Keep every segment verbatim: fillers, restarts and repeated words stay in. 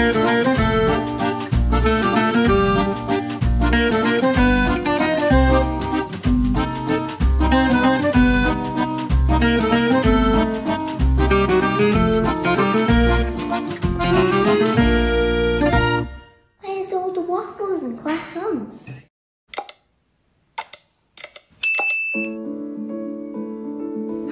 Where's all the waffles and croissants?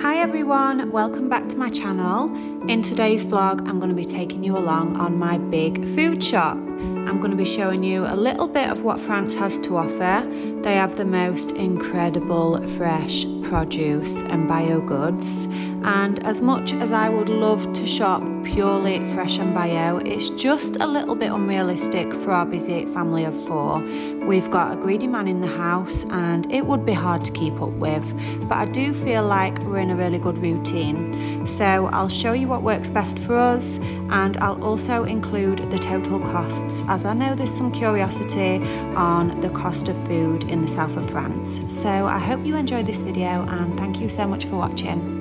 Hi everyone, welcome back to my channel. In today's vlog, I'm going to be taking you along on my big food shop. I'm going to be showing you a little bit of what France has to offer. They have the most incredible fresh produce and bio goods. And as much as I would love to shop purely fresh and bio, it's just a little bit unrealistic for our busy family of four. We've got a greedy man in the house and it would be hard to keep up with, but I do feel like we're in a really good routine. So I'll show you what works best for us, and I'll also include the total costs, as I know there's some curiosity on the cost of food in the south of France. So I hope you enjoyed this video and thank you so much for watching.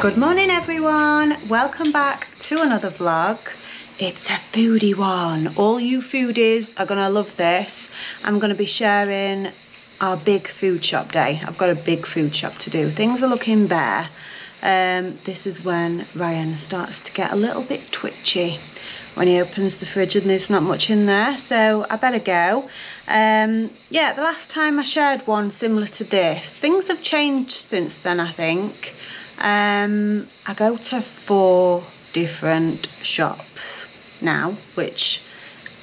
Good morning everyone, welcome back to another vlog. It's a foodie one. All you foodies are gonna love this. I'm gonna be sharing our big food shop day. I've got a big food shop to do. Things are looking bare. Um, this is when Ryan starts to get a little bit twitchy when he opens the fridge and there's not much in there, so I better go. Um, yeah, the last time I shared one similar to this. Things have changed since then, I think. Um, I go to four different shops now, which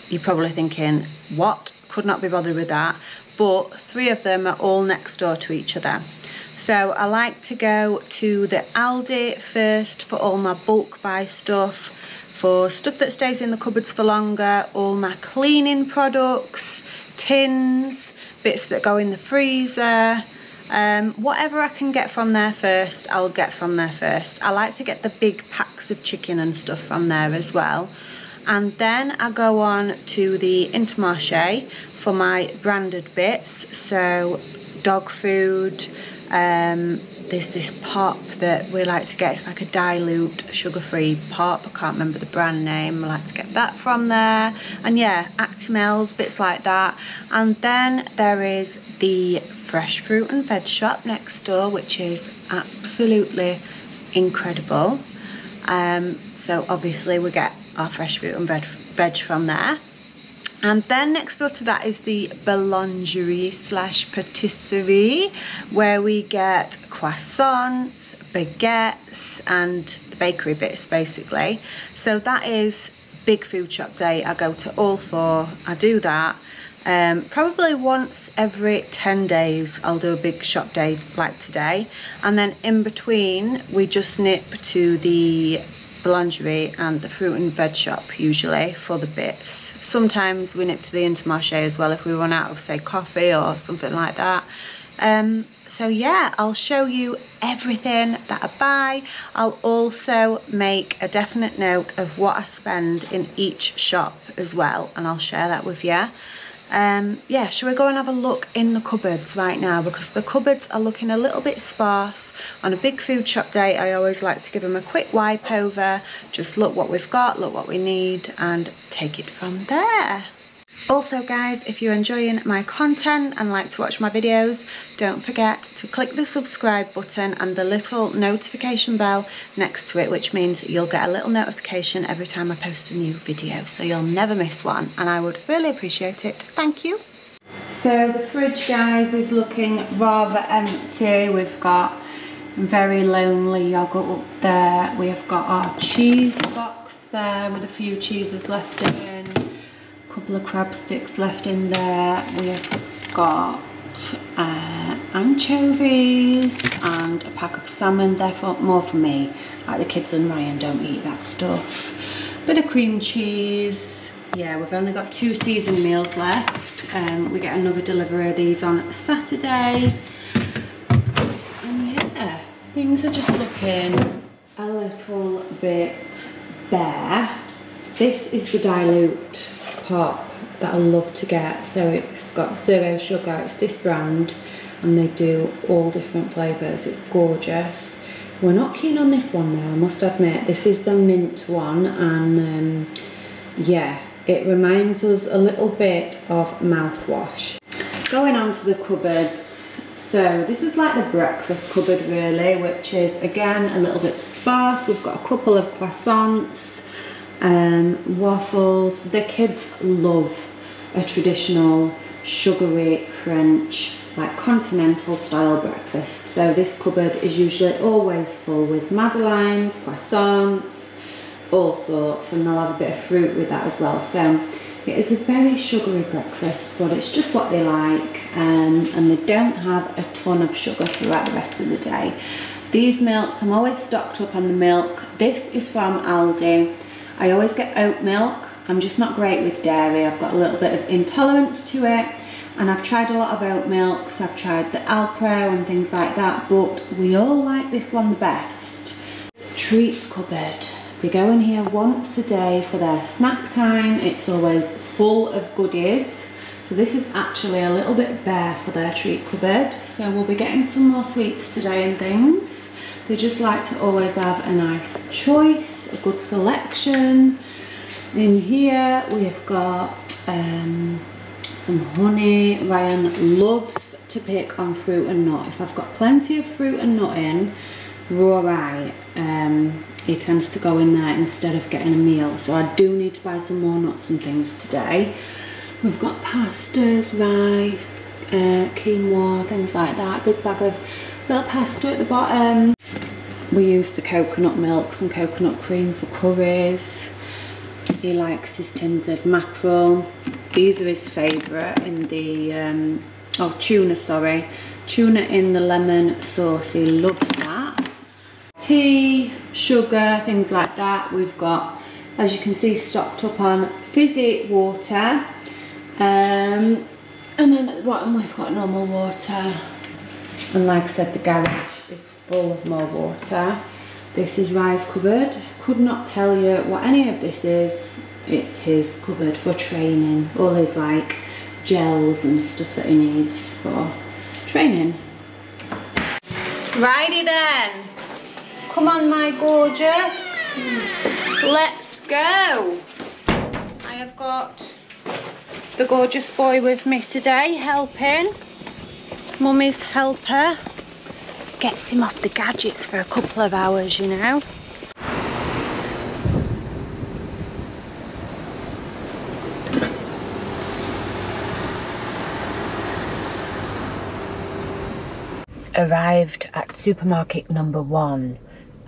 you're probably thinking, what? Could not be bothered with that. But three of them are all next door to each other. So I like to go to the Aldi first for all my bulk buy stuff, for stuff that stays in the cupboards for longer, all my cleaning products, tins, bits that go in the freezer. Um, whatever I can get from there first, I'll get from there first. I like to get the big packs of chicken and stuff from there as well. And then I go on to the Intermarché for my branded bits. So dog food, um, there's this pop that we like to get. It's like a dilute sugar-free pop. I can't remember the brand name. I like to get that from there. And yeah, Actimels, bits like that. And then there is the fresh fruit and veg shop next door, which is absolutely incredible. Um, so obviously we get our fresh fruit and veg from there. And then next door to that is the boulangerie slash patisserie, where we get croissants, baguettes and the bakery bits basically. So that is big food shop day. I go to all four. I do that um, probably once every ten days. I'll do a big shop day like today. And then in between we just nip to the boulangerie and the fruit and veg shop usually for the bits. Sometimes we nip to the Intermarché as well if we run out of, say, coffee or something like that. Um, so yeah, I'll show you everything that I buy. I'll also make a definite note of what I spend in each shop as well, and I'll share that with you. Um, yeah, shall we go and have a look in the cupboards right now, because the cupboards are looking a little bit sparse. On a big food shop day, I always like to give them a quick wipe over, just look what we've got, look what we need, and take it from there. Also guys, if you're enjoying my content and like to watch my videos, don't forget to click the subscribe button and the little notification bell next to it, which means you'll get a little notification every time I post a new video, so you'll never miss one, and I would really appreciate it. Thank you. So the fridge guys is looking rather empty. We've got very lonely yogurt up there. We have got our cheese box there with a few cheeses left in. Couple of crab sticks left in there. We've got uh, anchovies and a pack of salmon, therefore more for me. Like the kids and Ryan don't eat that stuff. Bit of cream cheese. Yeah, we've only got two seasoned meals left. Um, we get another delivery of these on Saturday. And yeah, things are just looking a little bit bare. This is the dilute pop that I love to get. So it's got zero sugar, it's this brand, and they do all different flavours. It's gorgeous. We're not keen on this one though, I must admit. This is the mint one, and um, yeah, it reminds us a little bit of mouthwash. Going on to the cupboards. So this is like the breakfast cupboard really, which is again a little bit sparse. We've got a couple of croissants, um, waffles. The kids love a traditional sugary French, like continental style breakfast. So this cupboard is usually always full with madeleines, croissants, all sorts, and they'll have a bit of fruit with that as well. So it is a very sugary breakfast, but it's just what they like, um, and they don't have a ton of sugar throughout the rest of the day. These milks, I'm always stocked up on the milk. This is from Aldi. I always get oat milk. I'm just not great with dairy. I've got a little bit of intolerance to it, and I've tried a lot of oat milks. I've tried the Alpro and things like that, but we all like this one the best. Treat cupboard. They go in here once a day for their snack time. It's always full of goodies. So this is actually a little bit bare for their treat cupboard. So we'll be getting some more sweets today and things. They just like to always have a nice choice, a good selection. In here we have got um, some honey. Ryan loves to pick on fruit and nut. If I've got plenty of fruit and nut in, we're all right. Um, he tends to go in there instead of getting a meal, so I do need to buy some more nuts and things today. We've got pastas, rice, uh, quinoa, things like that. Big bag of little pasta at the bottom. We use the coconut milks and coconut cream for curries. He likes his tins of mackerel. These are his favourite in the um, oh tuna sorry tuna in the lemon sauce. He loves that. Tea, sugar, things like that. We've got, as you can see, stocked up on fizzy water, um, and then at the bottom we've got normal water, and like I said, the garage is full of more water. This is Rye's cupboard. Could not tell you what any of this is. It's his cupboard for training, all his like gels and stuff that he needs for training. Righty then. Come on, my gorgeous. Let's go. I have got the gorgeous boy with me today, helping. Mummy's helper. Gets him off the gadgets for a couple of hours, you know. Arrived at supermarket number one.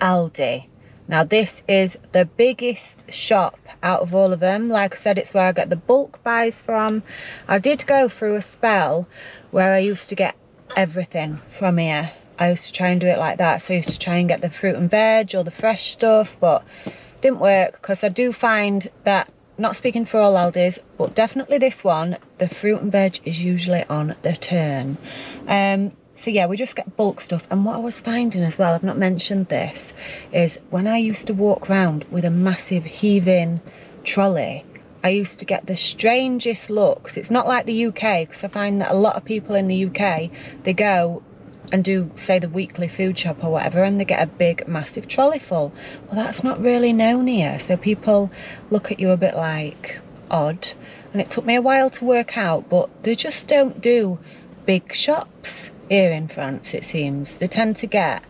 Aldi. Now this is the biggest shop out of all of them. Like I said, it's where I get the bulk buys from. I did go through a spell where I used to get everything from here. I used to try and do it like that. So I used to try and get the fruit and veg or the fresh stuff, but it didn't work because I do find that, not speaking for all Aldi's, but definitely this one, the fruit and veg is usually on the turn. Um, So yeah, we just get bulk stuff. And what I was finding as well, I've not mentioned this, is when I used to walk around with a massive heaving trolley, I used to get the strangest looks. It's not like the U K, because I find that a lot of people in the U K, they go and do, say, the weekly food shop or whatever, and they get a big, massive trolley full. Well, that's not really known here. So people look at you a bit like odd. And it took me a while to work out, but they just don't do big shops here in France, it seems. They tend to get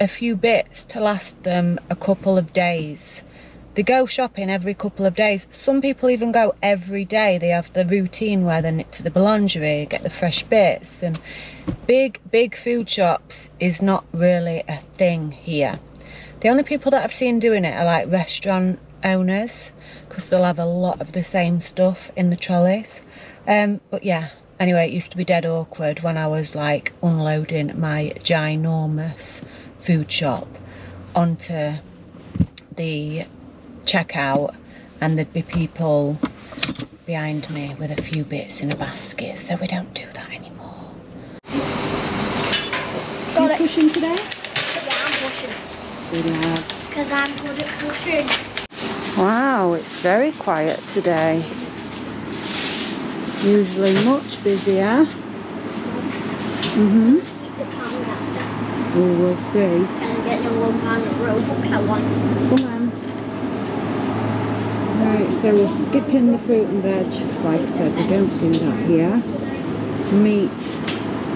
a few bits to last them a couple of days. They go shopping every couple of days. Some people even go every day. They have the routine where they knit to the boulangerie, get the fresh bits, and big, big food shops is not really a thing here. The only people that I've seen doing it are like restaurant owners, because they'll have a lot of the same stuff in the trolleys. Um, but yeah. Anyway, it used to be dead awkward when I was like unloading my ginormous food shop onto the checkout, and there'd be people behind me with a few bits in a basket, so we don't do that anymore. Are you pushing today? Yeah, I'm pushing. Yeah. Because I'm good at pushing. Wow, it's very quiet today. Usually much busier. Mm-hmm. Well, we'll see. And I'm getting a one pound Robux I want. Come on. Right, so we're skipping the fruit and veg, just like I said, we don't do that here. Meat.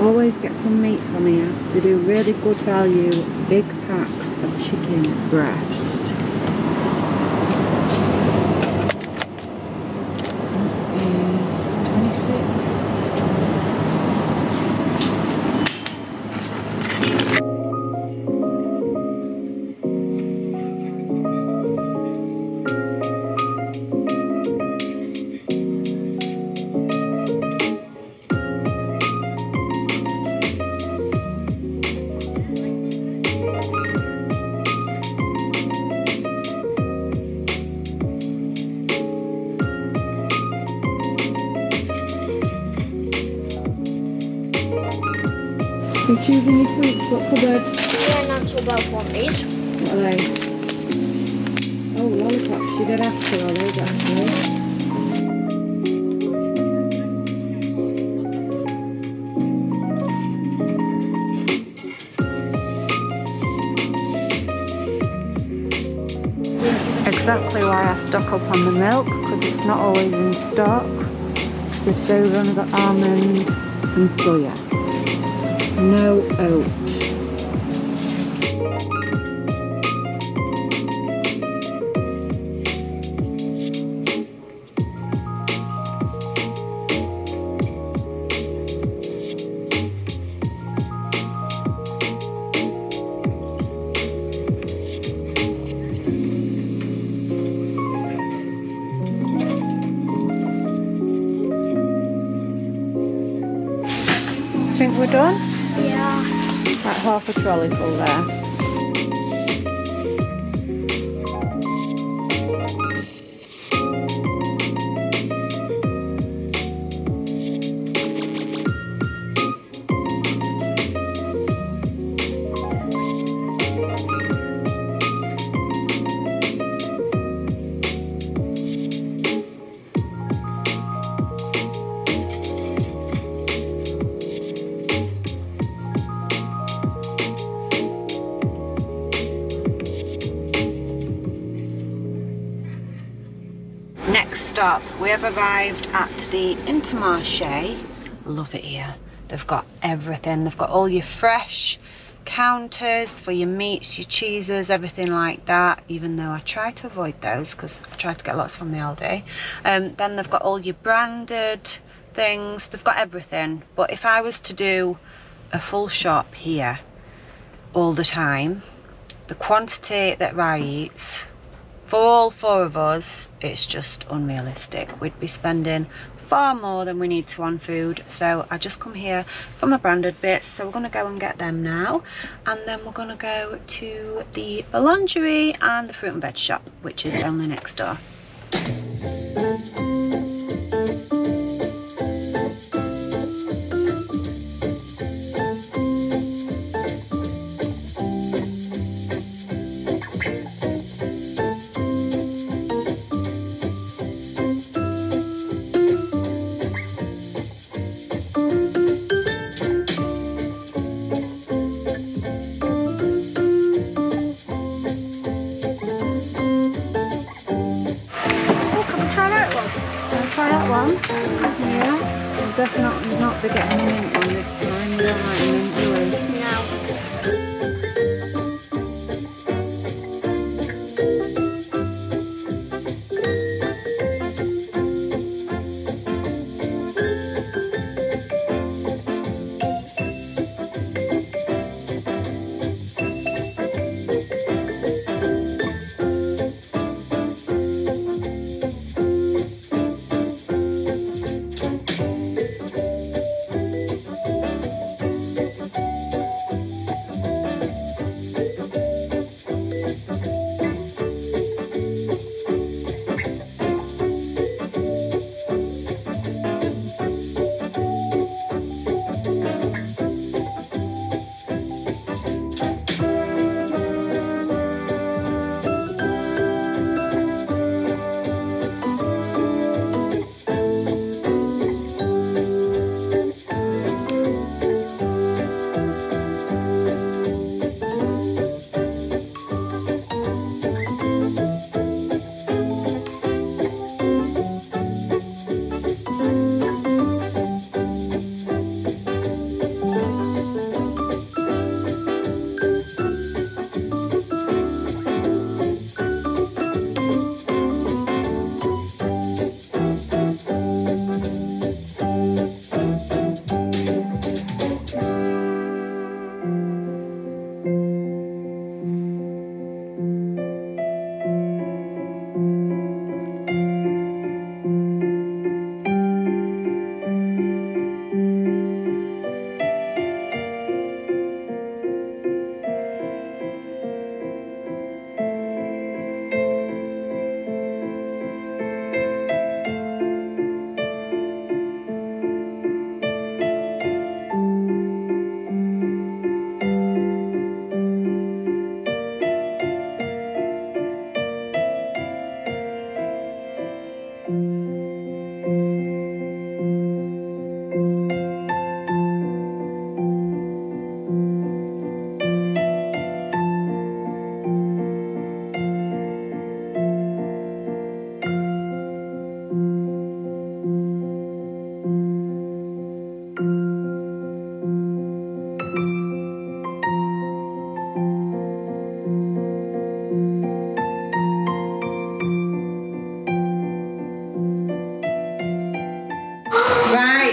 Always get some meat from here. They do really good value, big packs of chicken breast. You're choosing your fruits, what cupboard? Yeah, not sure about one these. What are they? Oh, lollipops, she did ask for all those actually. Exactly why I stock up on the milk, because it's not always in stock. We've still only got almond and soya. No oat. Think we're done? Yeah. About half a trolley full there. Stop. We have arrived at the Intermarché. Love it here. They've got everything. They've got all your fresh counters for your meats, your cheeses, everything like that, even though I try to avoid those because I try to get lots from the Aldi. Um, then they've got all your branded things. They've got everything. But if I was to do a full shop here all the time, the quantity that Rai eats, for all four of us, it's just unrealistic. We'd be spending far more than we need to on food. So I just come here for my branded bits. So we're gonna go and get them now. And then we're gonna go to the boulangerie and the fruit and veg shop, which is only next door. Definitely not be getting mint on this time. We don't like mint, do we?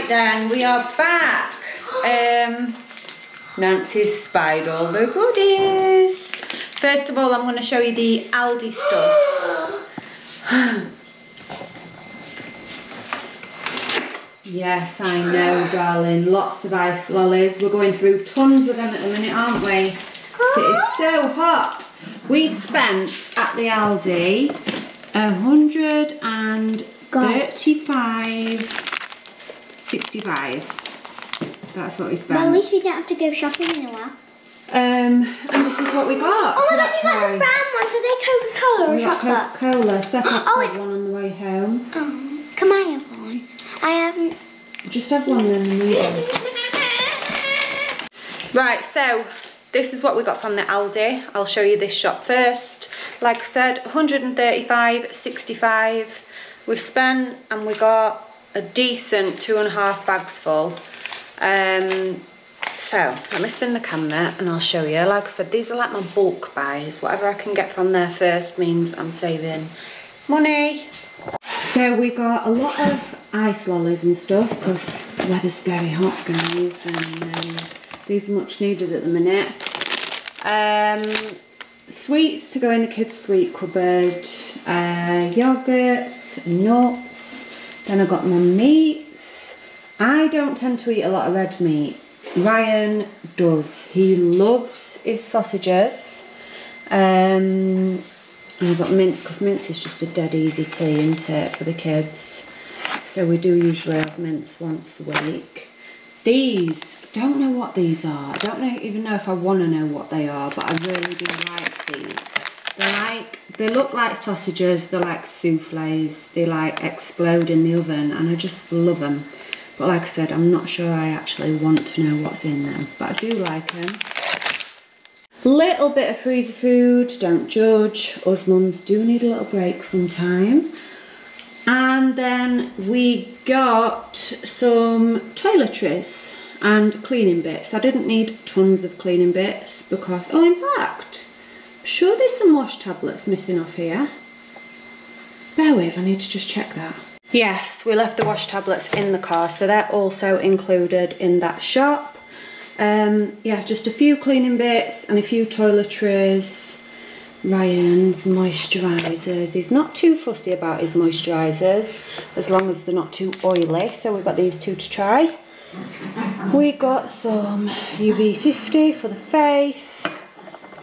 Right then, we are back. Um, Nancy's spied all the goodies. First of all, I'm going to show you the Aldi stuff. Yes, I know, darling. Lots of ice lollies. We're going through tons of them at the minute, aren't we? Because it is so hot. We spent at the Aldi one hundred and thirty-five sixty-five. That's what we spent. Well, at least we don't have to go shopping in a while. Um, and this is what we got. Oh my god, you got the brown ones. Are they Coca-Cola or chocolate? Coca-Cola. Second oh, it's one on the way home. Oh, can I have one? I haven't. Just have one then and we go. Right, so this is what we got from the Aldi. I'll show you this shop first. Like I said, one hundred and thirty-five sixty-five. We've spent and we got a decent two and a half bags full. Um, so let me spin the camera and I'll show you. Like I said, these are like my bulk buys. Whatever I can get from there first means I'm saving money. So we got a lot of ice lollies and stuff because the weather's very hot, guys, and um, these are much needed at the minute. Um, Sweets to go in the kids' sweet cupboard, uh, yogurts, nuts, then I got my meats. I don't tend to eat a lot of red meat. Ryan does. He loves his sausages. Um, and I got mince, because mince is just a dead easy tea, isn't it, for the kids. So we do usually have mince once a week. These, I don't know what these are. I don't know, even know if I want to know what they are, but I really do like these. They like, they look like sausages, they're like souffles, they like explode in the oven, and I just love them. But like I said, I'm not sure I actually want to know what's in them, but I do like them. Little bit of freezer food, don't judge. Us mums do need a little break sometime. And then we got some toiletries and cleaning bits. I didn't need tons of cleaning bits because, oh, in fact, I'm sure there's some wash tablets missing off here. Bear with, I need to just check that. Yes, we left the wash tablets in the car, so they're also included in that shop. Um, yeah, just a few cleaning bits and a few toiletries. Ryan's moisturisers. He's not too fussy about his moisturisers, as long as they're not too oily. So we've got these two to try. We got some U V fifty for the face.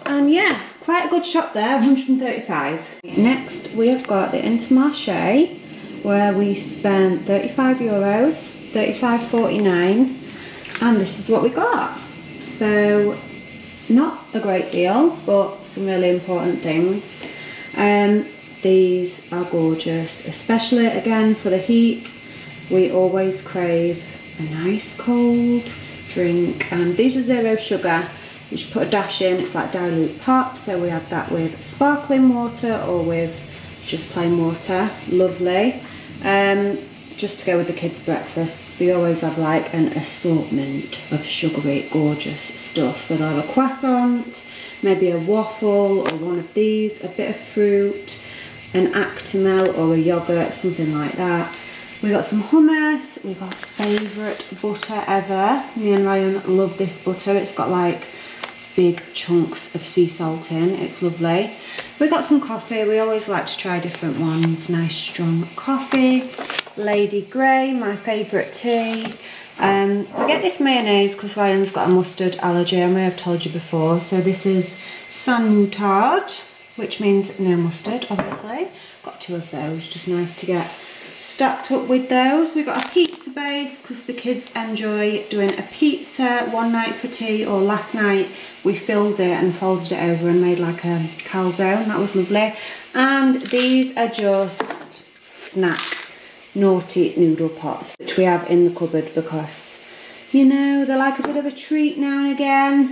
And yeah, quite a good shop there, one hundred and thirty-five. Next, we have got the Intermarché, where we spent thirty-five euros, thirty-five forty-nine. And this is what we got. So, not a great deal, but some really important things. Um, these are gorgeous, especially again for the heat. We always crave a nice cold drink, and these are zero sugar. You should put a dash in, it's like dilute pop, so we have that with sparkling water or with just plain water. Lovely. Um, just to go with the kids' breakfasts, they always have like an assortment of sugary gorgeous stuff. So they'll have a croissant, maybe a waffle or one of these, a bit of fruit, an Actimel or a yoghurt, something like that. We got some hummus, we've got favourite butter ever. Me and Ryan love this butter, it's got like big chunks of sea salt in, it's lovely. We got some coffee, we always like to try different ones, nice strong coffee. Lady Grey, my favourite tea. Um, I get this mayonnaise because Ryan's got a mustard allergy, I may have told you before. So this is Sans Moutarde, which means no mustard, obviously. Got two of those, just nice to get stacked up with those. We got a pizza base because the kids enjoy doing a pizza one night for tea, or last night we filled it and folded it over and made like a calzone. That was lovely. And these are just snacks. Naughty noodle pots, which we have in the cupboard because, you know, they're like a bit of a treat now and again.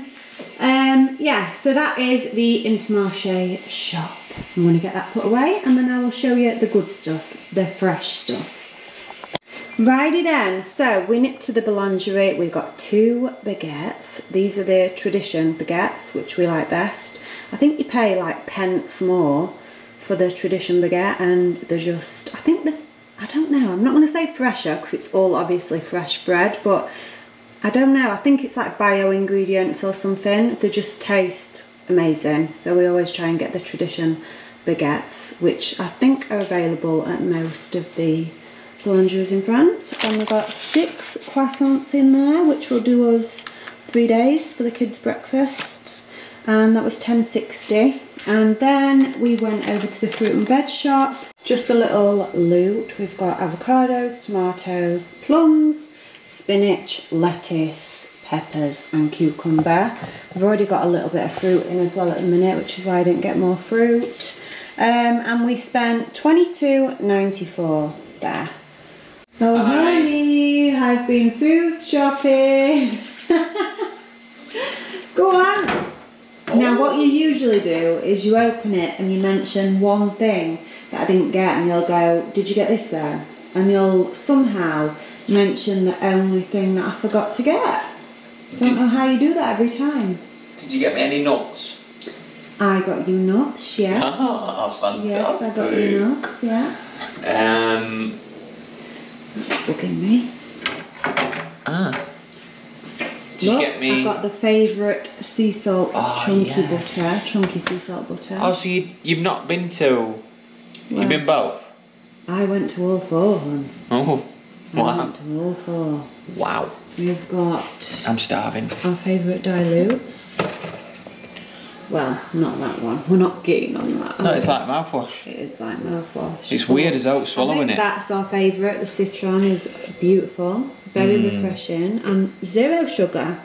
Um, yeah, so that is the Intermarché shop. I'm going to get that put away and then I will show you the good stuff, the fresh stuff. Righty then, so we nipped to the boulangerie. We've got two baguettes. These are the tradition baguettes, which we like best. I think you pay like pence more for the tradition baguette, and they're just, I think they're I I don't know, I'm not going to say fresher because it's all obviously fresh bread, but I don't know, I think it's like bio ingredients or something. They just taste amazing, so we always try and get the tradition baguettes, which I think are available at most of the boulangeries in France. And we've got six croissants in there, which will do us three days for the kids' breakfast, and that was ten sixty. And then we went over to the fruit and veg shop, just a little loot. We've got avocados, tomatoes, plums, spinach, lettuce, peppers and cucumber. I've already got a little bit of fruit in as well at the minute, which is why I didn't get more fruit. Um, and we spent twenty-two ninety-four there. Oh honey, I've been food shopping. Go on. Now what you usually do is you open it and you mention one thing that I didn't get, and you'll go, did you get this there? And you'll somehow mention the only thing that I forgot to get. Don't did, know how you do that every time. Did you get me any nuts? I got you nuts, yeah. Ah, fantastic. Yes, I got you nuts, yeah. Um, it's booking me. Ah. Did Look, you get me... I got the favourite sea salt oh, chunky yes. butter, chunky sea salt butter. Oh, so you, you've not been to... Well, you've been both? I went to all four of them. Oh, wow. I went to all four. Wow. We've got... I'm starving. Our favourite dilutes. Well, not that one. We're not getting on that. No, it's we? like mouthwash. It is like mouthwash. It's but weird as out swallowing it. That's our favourite. The citron is beautiful. Very mm. refreshing and zero sugar.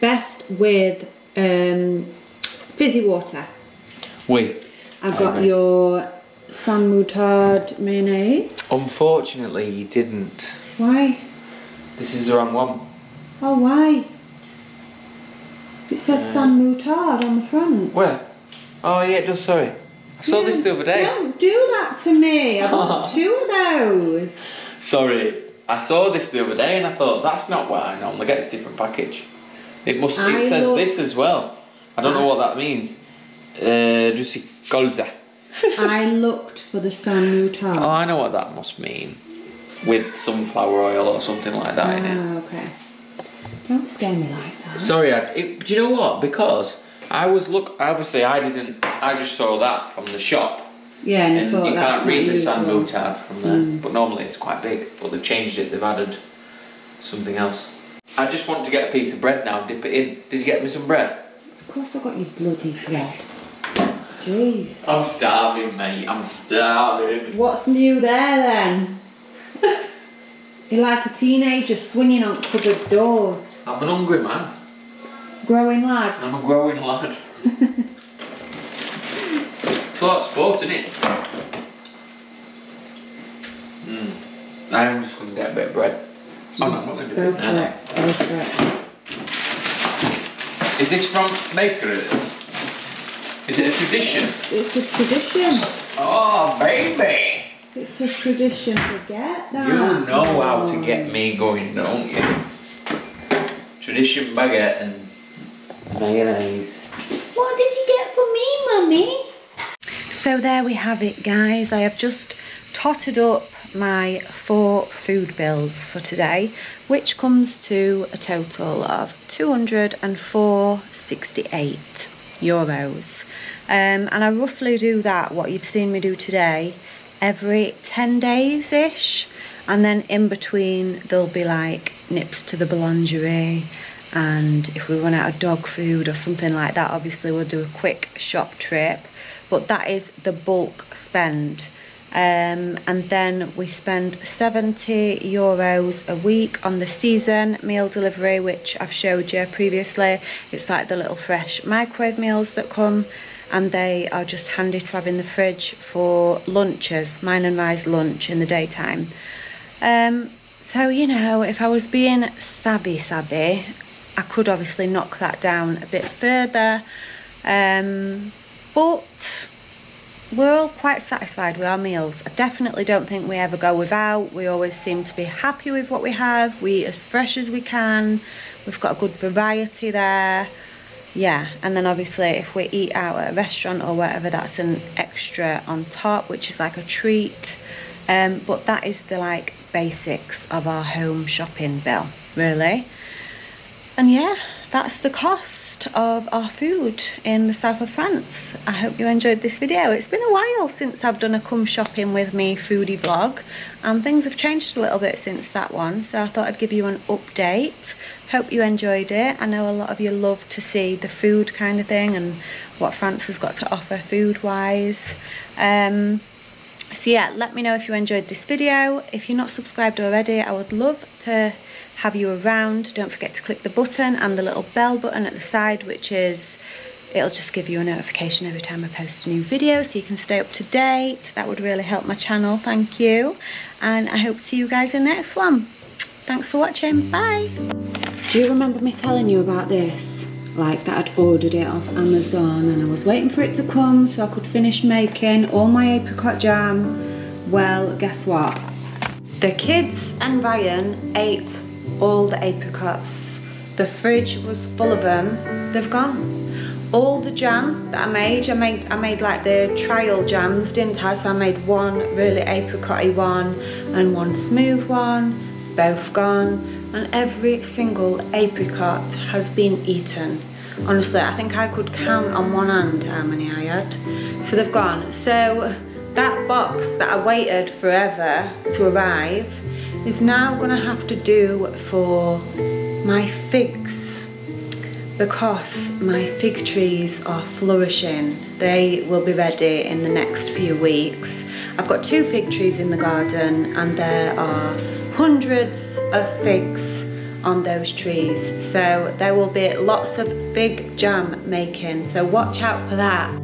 Best with um, fizzy water. Oui. I've got okay. your Sans Moutarde mayonnaise. Unfortunately, you didn't. Why? This is the wrong one. Oh, why? It says uh, Sans Moutarde on the front. Where? Oh, yeah, it does, sorry. I saw no, this the other day. Don't do that to me. I bought two of those. Sorry. I saw this the other day and I thought, that's not what I normally get, it's a different package. It must, I it says this as well. I don't I, know what that means. Uh, just colza. I looked for the Sans Moutarde. Oh, I know what that must mean. With sunflower oil or something like that ah, in it. Oh, okay. Don't scare me like that. Sorry, I, it, do you know what? Because I was look, obviously I didn't, I just saw that from the shop. Yeah, and, and you, thought you can't read the Sans Moutarde from there, mm. but normally it's quite big. But they've changed it, they've added something else. I just want to get a piece of bread now and dip it in. Did you get me some bread? Of course I got you bloody bread. Jeez. I'm starving, mate, I'm starving. What's new there then? You're like a teenager swinging on cupboard doors. I'm an hungry man. Growing lad. I'm a growing lad. It's a lot of sport, isn't it? Mm. I'm just going to get a bit of bread. Oh no, I'm not going to do it. No, no. Go for it. Is this from Maker's? Is it a tradition? It's a tradition. Oh, baby. It's a tradition to get that. You know oh. how to get me going, don't you? Tradition baguette and mayonnaise. What did you get for me, Mummy? So there we have it, guys. I have just totted up my four food bills for today, which comes to a total of two hundred and four euros sixty-eight. Um, and I roughly do that, what you've seen me do today, every ten days-ish. And then in between, there'll be like nips to the boulangerie. And if we run out of dog food or something like that, obviously we'll do a quick shop trip. But that is the bulk spend. Um, and then we spend seventy euros a week on the season meal delivery, which I've showed you previously. It's like the little fresh microwave meals that come, and they are just handy to have in the fridge for lunches, mine and Rye's lunch in the daytime. Um, so, you know, if I was being savvy, savvy, I could obviously knock that down a bit further. Um, But we're all quite satisfied with our meals. I definitely don't think we ever go without. We always seem to be happy with what we have. We eat as fresh as we can. We've got a good variety there. Yeah, and then obviously if we eat out at a restaurant or whatever, that's an extra on top, which is like a treat. Um, but that is the like basics of our home shopping bill, really. And yeah, that's the cost of our food in the south of France. I hope you enjoyed this video. It's been a while since I've done a come shopping with me foodie vlog, and things have changed a little bit since that one, so I thought I'd give you an update. Hope you enjoyed it. I know a lot of you love to see the food kind of thing and what France has got to offer food wise. Um, so yeah, let me know if you enjoyed this video. If you're not subscribed already, I would love to have you around. Don't forget to click the button and the little bell button at the side, which is, it'll just give you a notification every time I post a new video so you can stay up to date. That would really help my channel, thank you. And I hope to see you guys in the next one. Thanks for watching, bye. Do you remember me telling you about this? Like that I'd ordered it off Amazon and I was waiting for it to come so I could finish making all my apricot jam. Well, guess what? The kids and Ryan ate all the apricots. The fridge was full of them. They've gone. All the jam that I made, I made, I made like the trial jams, didn't I? So I made one really apricot-y one and one smooth one, both gone. And every single apricot has been eaten. Honestly, I think I could count on one hand how many I had. So they've gone. So that box that I waited forever to arrive is now gonna have to do for my figs, because my fig trees are flourishing. They will be ready in the next few weeks. I've got two fig trees in the garden and there are hundreds of figs on those trees, so there will be lots of fig jam making, so watch out for that.